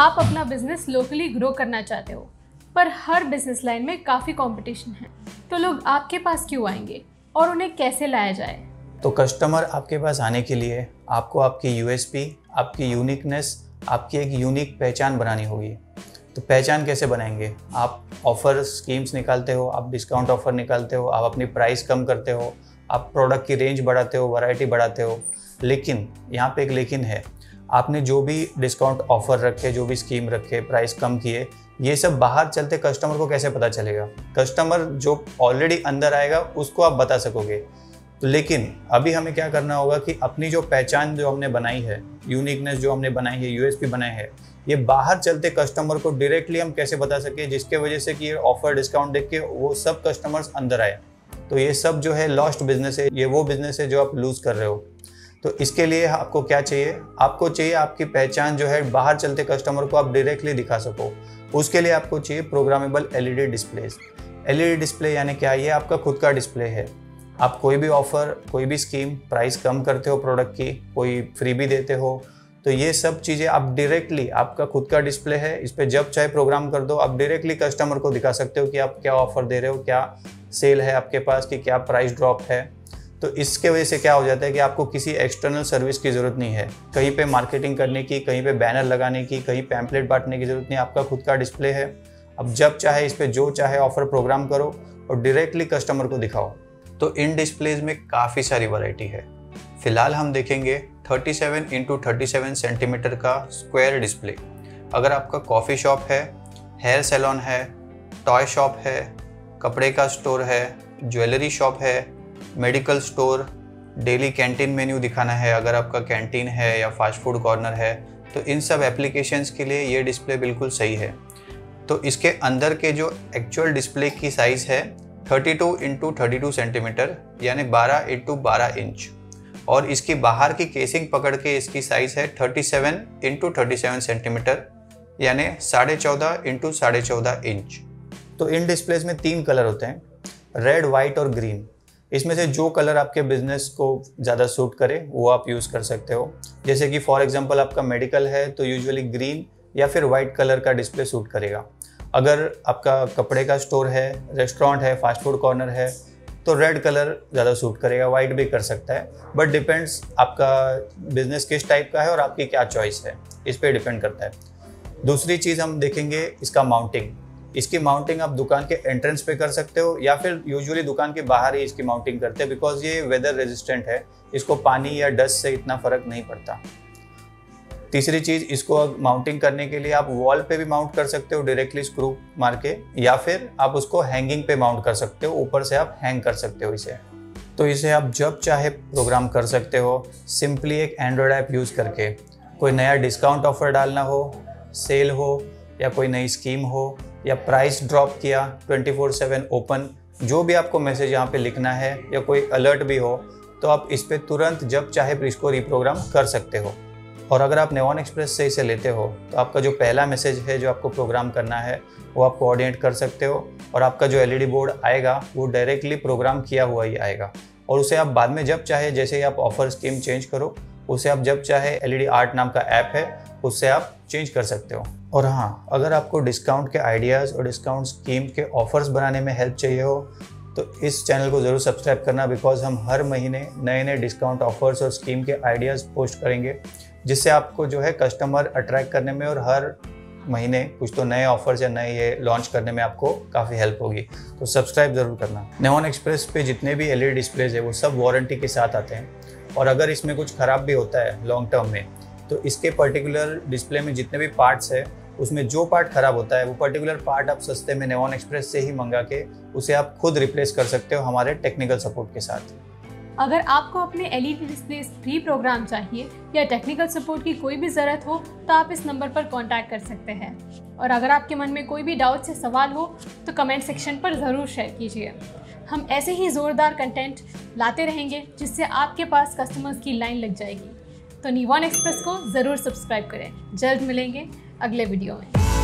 आप अपना business locally grow करना चाहते हो पर हर बिजनेस लाइन में काफ़ी कंपटीशन है, तो लोग आपके पास क्यों आएंगे और उन्हें कैसे लाया जाए? तो कस्टमर आपके पास आने के लिए आपको आपकी यूएसपी, आपकी यूनिकनेस, आपकी एक यूनिक पहचान बनानी होगी। तो पहचान कैसे बनाएंगे? आप ऑफ़र स्कीम्स निकालते हो, आप डिस्काउंट ऑफ़र निकालते हो, आप अपनी प्राइस कम करते हो, आप प्रोडक्ट की रेंज बढ़ाते हो, वैरायटी बढ़ाते हो। लेकिन यहाँ पे एक लेकिन है, आपने जो भी डिस्काउंट ऑफ़र रखे, जो भी स्कीम रखे, प्राइस कम किए, ये सब बाहर चलते कस्टमर को कैसे पता चलेगा? कस्टमर जो ऑलरेडी अंदर आएगा उसको आप बता सकोगे। तो लेकिन अभी हमें क्या करना होगा कि अपनी जो पहचान जो हमने बनाई है, यूनिकनेस जो हमने बनाई है, यूएसपी बनाए हैं, ये बाहर चलते कस्टमर को डायरेक्टली हम कैसे बता सके जिसके वजह से कि ये ऑफ़र डिस्काउंट देख के वो सब कस्टमर्स अंदर आए। तो ये सब जो है लॉस्ट बिजनेस है, ये वो बिजनेस है जो आप लूज़ कर रहे हो। तो इसके लिए आपको क्या चाहिए? आपको चाहिए आपकी पहचान जो है बाहर चलते कस्टमर को आप डायरेक्टली दिखा सको। उसके लिए आपको चाहिए programmable LED display. LED display यानी क्या? ये आपका खुद का डिस्प्ले है। आप कोई भी ऑफ़र, कोई भी स्कीम, प्राइस कम करते हो प्रोडक्ट की, कोई फ्री भी देते हो, तो ये सब चीज़ें आप डायरेक्टली, आपका खुद का डिस्प्ले है, इस पर जब चाहे प्रोग्राम कर दो, आप डायरेक्टली कस्टमर को दिखा सकते हो कि आप क्या ऑफ़र दे रहे हो, क्या सेल है आपके पास, कि क्या प्राइस ड्रॉप है। तो इसके वजह से क्या हो जाता है कि आपको किसी एक्सटर्नल सर्विस की ज़रूरत नहीं है, कहीं पे मार्केटिंग करने की, कहीं पे बैनर लगाने की, कहीं पैम्पलेट बांटने की ज़रूरत नहीं। आपका खुद का डिस्प्ले है, अब जब चाहे इस पर जो चाहे ऑफ़र प्रोग्राम करो और डायरेक्टली कस्टमर को दिखाओ। तो इन डिस्प्लेज में काफ़ी सारी वैरायटी है। फ़िलहाल हम देखेंगे 37x37 सेंटीमीटर का स्क्वायर डिस्प्ले। अगर आपका कॉफ़ी शॉप है, हेयर सैलून है, टॉय शॉप है, कपड़े का स्टोर है, ज्वेलरी शॉप है, medical store, daily canteen menu दिखाना है, अगर आपका कैंटीन है या फास्ट फूड कॉर्नर है, तो इन सब एप्लीकेशंस के लिए ये डिस्प्ले बिल्कुल सही है। तो इसके अंदर के जो एक्चुअल डिस्प्ले की साइज़ है 32x32 सेंटीमीटर यानी 12x12 इंच, और इसकी बाहर की केसिंग पकड़ के इसकी साइज़ है 37x37 सेंटीमीटर यानी 14.5x14.5 इंच। तो इन डिस्प्लेस में तीन कलर होते हैं, रेड, वाइट और ग्रीन। इसमें से जो कलर आपके बिजनेस को ज़्यादा सूट करे वो आप यूज़ कर सकते हो। जैसे कि फॉर एग्जांपल आपका मेडिकल है तो यूजुअली ग्रीन या फिर वाइट कलर का डिस्प्ले सूट करेगा। अगर आपका कपड़े का स्टोर है, रेस्टोरेंट है, फास्ट फूड कॉर्नर है, तो रेड कलर ज़्यादा सूट करेगा, वाइट भी कर सकता है, बट डिपेंड्स आपका बिजनेस किस टाइप का है और आपकी क्या चॉइस है, इस पर डिपेंड करता है। दूसरी चीज़ हम देखेंगे इसका माउंटिंग। इसकी माउंटिंग आप दुकान के एंट्रेंस पे कर सकते हो या फिर यूजुअली दुकान के बाहर ही इसकी माउंटिंग करते हैं, बिकॉज ये वेदर रेजिस्टेंट है, इसको पानी या डस्ट से इतना फ़र्क नहीं पड़ता। तीसरी चीज़, इसको माउंटिंग करने के लिए आप वॉल पे भी माउंट कर सकते हो डायरेक्टली स्क्रू मार के, या फिर आप उसको हैंगिंग पे माउंट कर सकते हो, ऊपर से आप हैंग कर सकते हो इसे। तो इसे आप जब चाहे प्रोग्राम कर सकते हो सिंपली एक एंड्रॉयड ऐप यूज़ करके। कोई नया डिस्काउंट ऑफर डालना हो, सेल हो, या कोई नई स्कीम हो, या प्राइस ड्रॉप किया, 24/7 ओपन, जो भी आपको मैसेज यहाँ पे लिखना है, या कोई अलर्ट भी हो, तो आप इस पे तुरंत जब चाहे इसको रिप्रोग्राम कर सकते हो। और अगर आप नेवॉन एक्सप्रेस से इसे लेते हो तो आपका जो पहला मैसेज है जो आपको प्रोग्राम करना है वो आप कोऑर्डिनेट कर सकते हो, और आपका जो एलईडी बोर्ड आएगा वो डायरेक्टली प्रोग्राम किया हुआ ही आएगा, और उसे आप बाद में जब चाहे, जैसे ही आप ऑफर स्कीम चेंज करो, उसे आप जब चाहे, एलईडी आर्ट नाम का ऐप है, उससे आप चेंज कर सकते हो। और हाँ, अगर आपको डिस्काउंट के आइडियाज़ और डिस्काउंट स्कीम के ऑफर्स बनाने में हेल्प चाहिए हो तो इस चैनल को ज़रूर सब्सक्राइब करना, बिकॉज हम हर महीने नए नए डिस्काउंट ऑफर्स और स्कीम के आइडियाज़ पोस्ट करेंगे, जिससे आपको जो है कस्टमर अट्रैक्ट करने में और हर महीने कुछ तो नए ऑफर्स या नए ये लॉन्च करने में आपको काफ़ी हेल्प होगी। तो सब्सक्राइब ज़रूर करना। नेवॉन एक्सप्रेस पे जितने भी एलईडी डिस्प्लेज है वो सब वारंटी के साथ आते हैं, और अगर इसमें कुछ ख़राब भी होता है लॉन्ग टर्म में, तो इसके पर्टिकुलर डिस्प्ले में जितने भी पार्ट्स है उसमें जो पार्ट ख़राब होता है वो पर्टिकुलर पार्ट आप सस्ते में नेवॉन एक्सप्रेस से ही मंगा के उसे आप खुद रिप्लेस कर सकते हो हमारे टेक्निकल सपोर्ट के साथ। अगर आपको अपने एलईडी डिस्प्ले फ्री प्रोग्राम चाहिए या टेक्निकल सपोर्ट की कोई भी ज़रूरत हो तो आप इस नंबर पर कांटेक्ट कर सकते हैं, और अगर आपके मन में कोई भी डाउट या सवाल हो तो कमेंट सेक्शन पर ज़रूर शेयर कीजिए। हम ऐसे ही ज़ोरदार कंटेंट लाते रहेंगे जिससे आपके पास कस्टमर्स की लाइन लग जाएगी। तो नेवॉन एक्सप्रेस को ज़रूर सब्सक्राइब करें। जल्द मिलेंगे अगले वीडियो में।